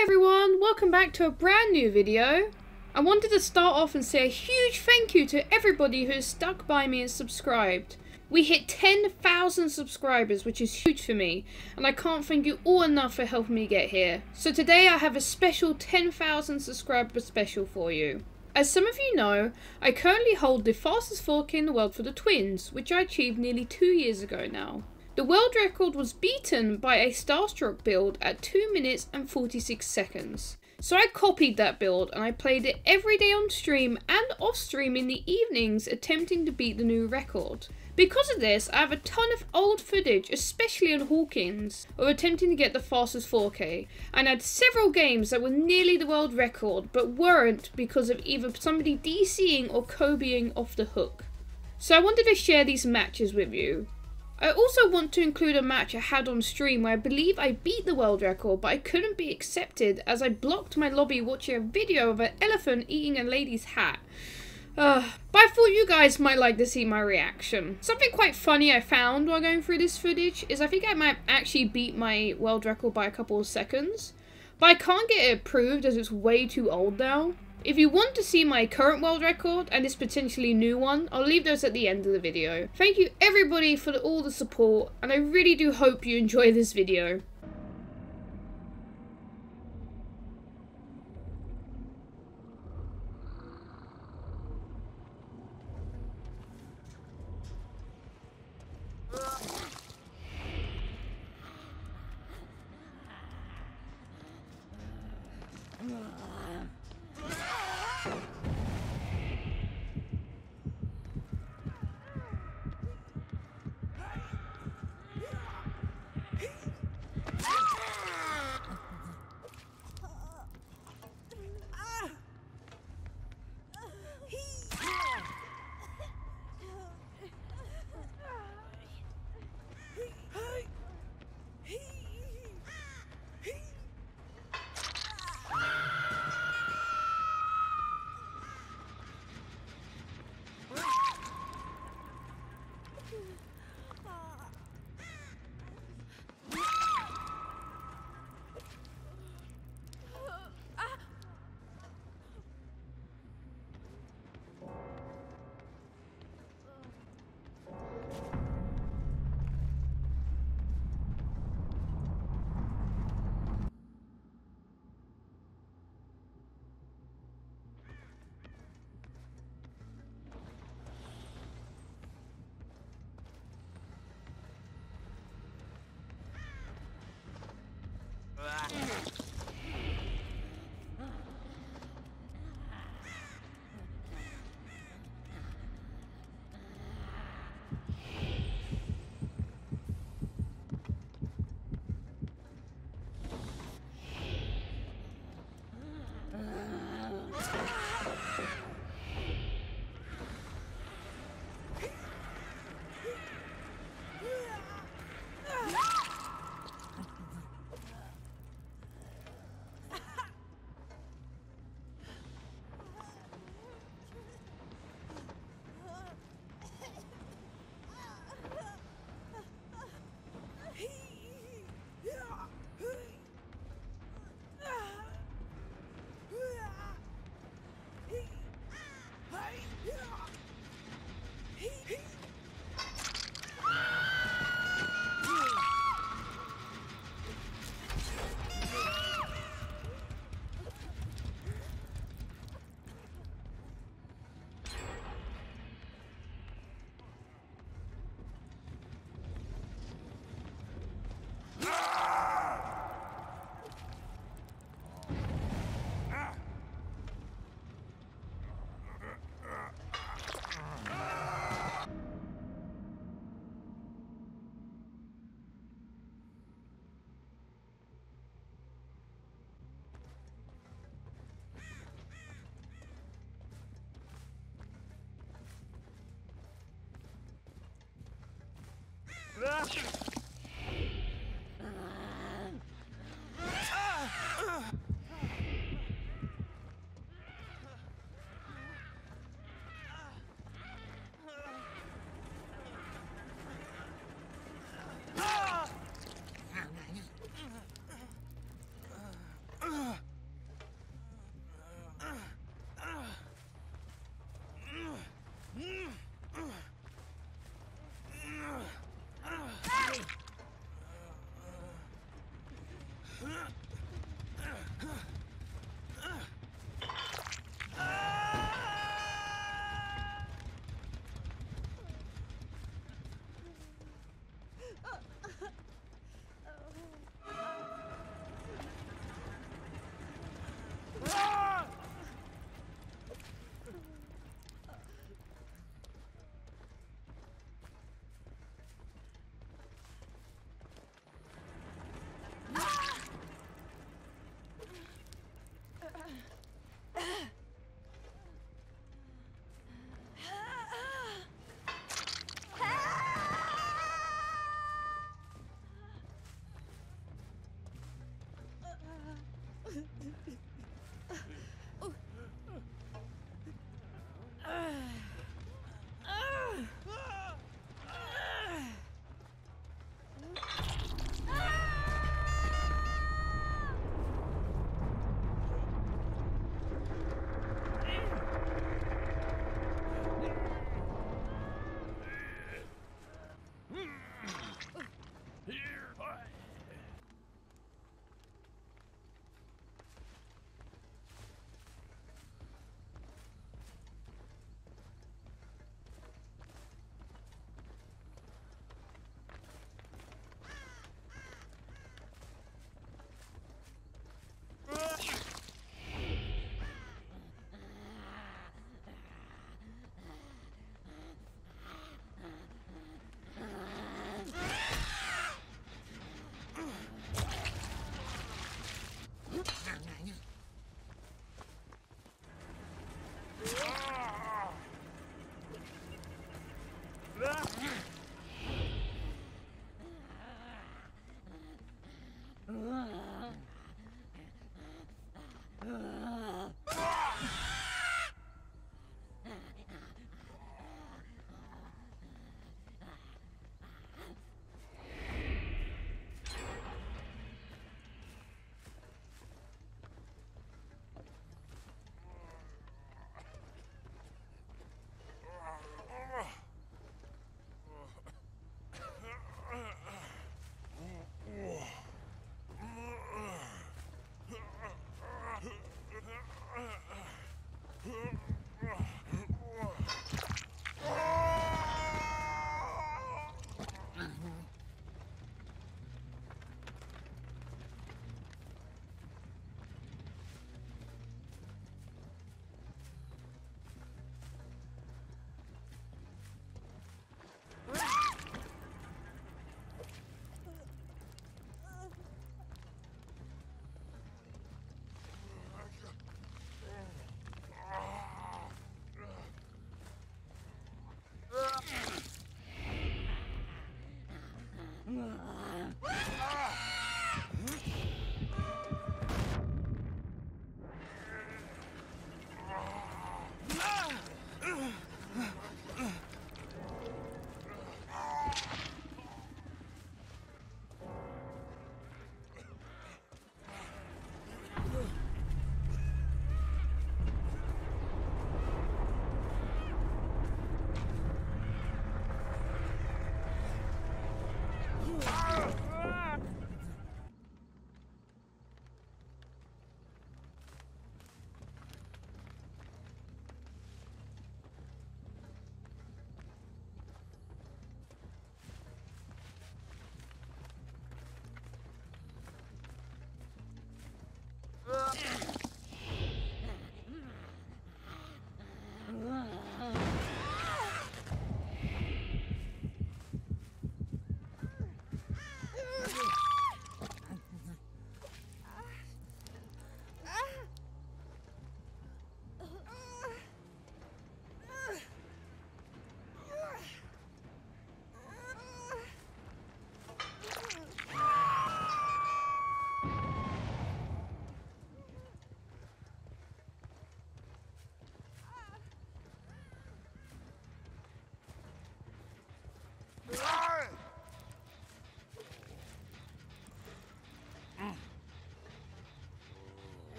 Hi everyone, welcome back to a brand new video. I wanted to start off and say a huge thank you to everybody who has stuck by me and subscribed. We hit 10,000 subscribers, which is huge for me, and I can't thank you all enough for helping me get here. So today I have a special 10,000 subscriber special for you. As some of you know, I currently hold the fastest fork in the world for the twins, which I achieved nearly 2 years ago now. The world record was beaten by a Starstruck build at 2 minutes and 46 seconds. So I copied that build and I played it every day on stream and off stream in the evenings, attempting to beat the new record. Because of this, I have a ton of old footage, especially on Hawkins, of attempting to get the fastest 4K, and I had several games that were nearly the world record but weren't because of either somebody DCing or Kobeing off the hook. So I wanted to share these matches with you. I also want to include a match I had on stream where I believe I beat the world record, but I couldn't be accepted as I blocked my lobby watching a video of an elephant eating a lady's hat. But I thought you guys might like to see my reaction. Something quite funny I found while going through this footage is I think I might actually beat my world record by a couple of seconds, but I can't get it approved as it's way too old now. If you want to see my current world record and this potentially new one, I'll leave those at the end of the video. Thank you everybody for all the support, and I really do hope you enjoy this video. That's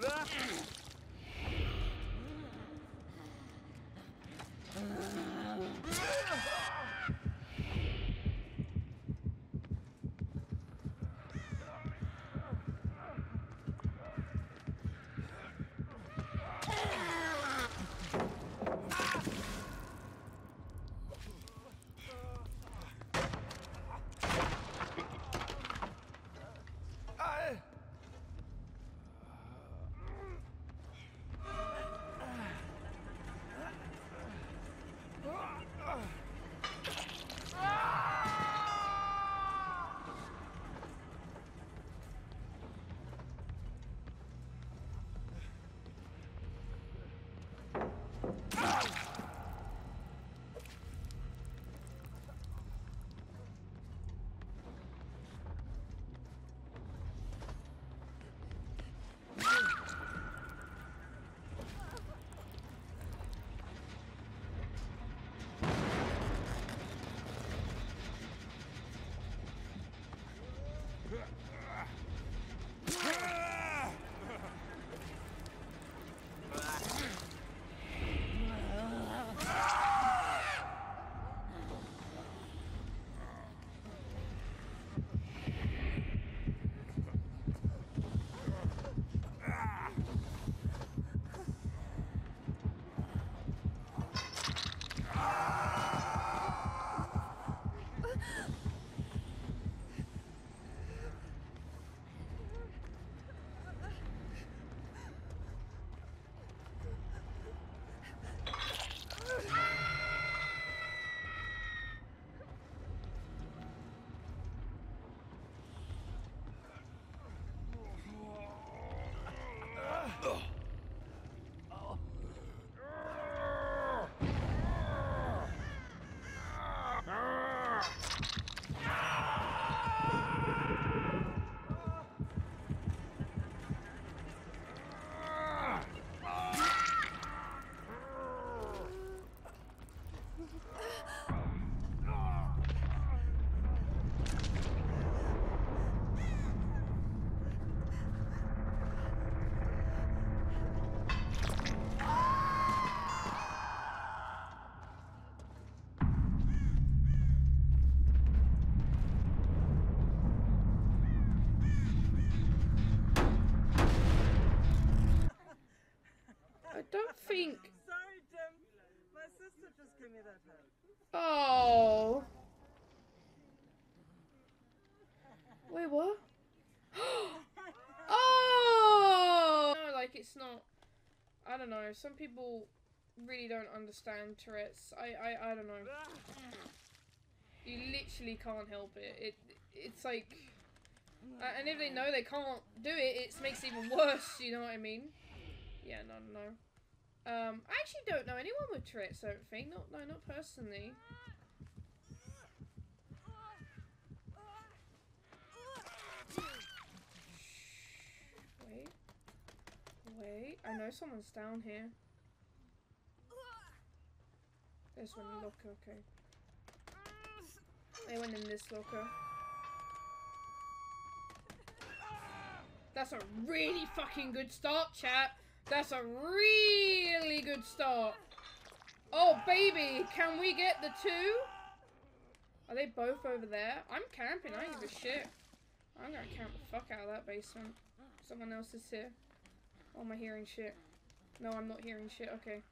Да? Oh. Wait, what? Oh! No, like, it's not... I don't know. Some people really don't understand Tourette's. I don't know. You literally can't help it. It's like... and if they know they can't do it, it makes it even worse. You know what I mean? Yeah, no. I actually don't know anyone with Tourette's, I don't think. Not personally. Wait. I know someone's down here. There's one locker, okay. They went in this locker. That's a really fucking good start, chat. That's a really good start. Oh, baby, can we get the two? Are they both over there? I'm camping, I don't give a shit. I'm gonna camp the fuck out of that basement. Someone else is here. Oh, am I hearing shit? No, I'm not hearing shit, okay.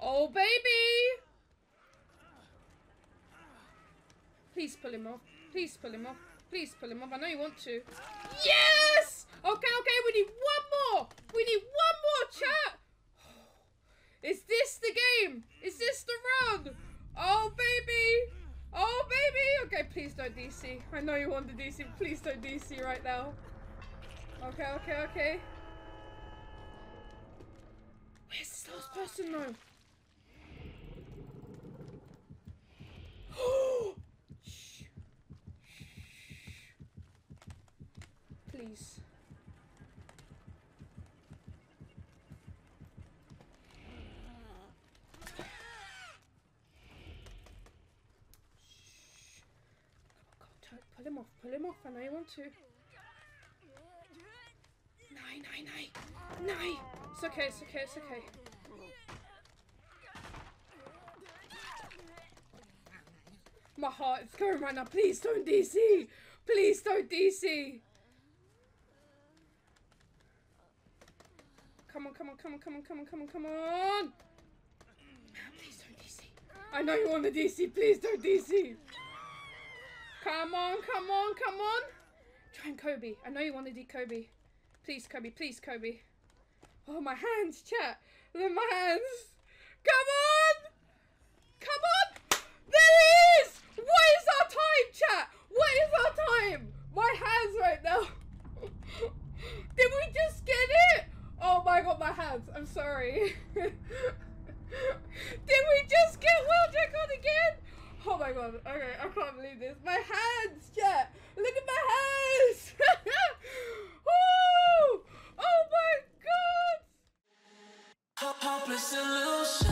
Oh, baby! Please pull him off. Please pull him off. Please pull him up. I know you want to. Yes! Okay, we need one more! We need one more, chat! Is this the game? Is this the run? Oh, baby! Oh, baby! Okay, please don't DC. I know you want the DC. Please don't DC right now. Okay. Where's this last person, though? Oh! Please. Shh. Come on, pull him off. I know you want to. Nein, nein, nein. Nein. It's okay, it's okay, it's okay. My heart is going right now. Please don't DC. Please don't DC. Come on, come on, come on, come on, come on, come on, come on. Please don't DC. I know you want to DC. Please don't DC. Come on, come on, come on. Try and Kobe. I know you want to do Kobe. Please, Kobe. Please, Kobe. Oh, my hands, chat. Look at my hands. Come on. Come on. There it is. What is our time, chat? What is our time? My hands right now. Did we just get it? Oh, my God, my hands. I'm sorry. Did we just get world record again? Oh my God, okay, I can't believe this. My hands, chat! Look at my hands! Oh my God! Hopeless illusion.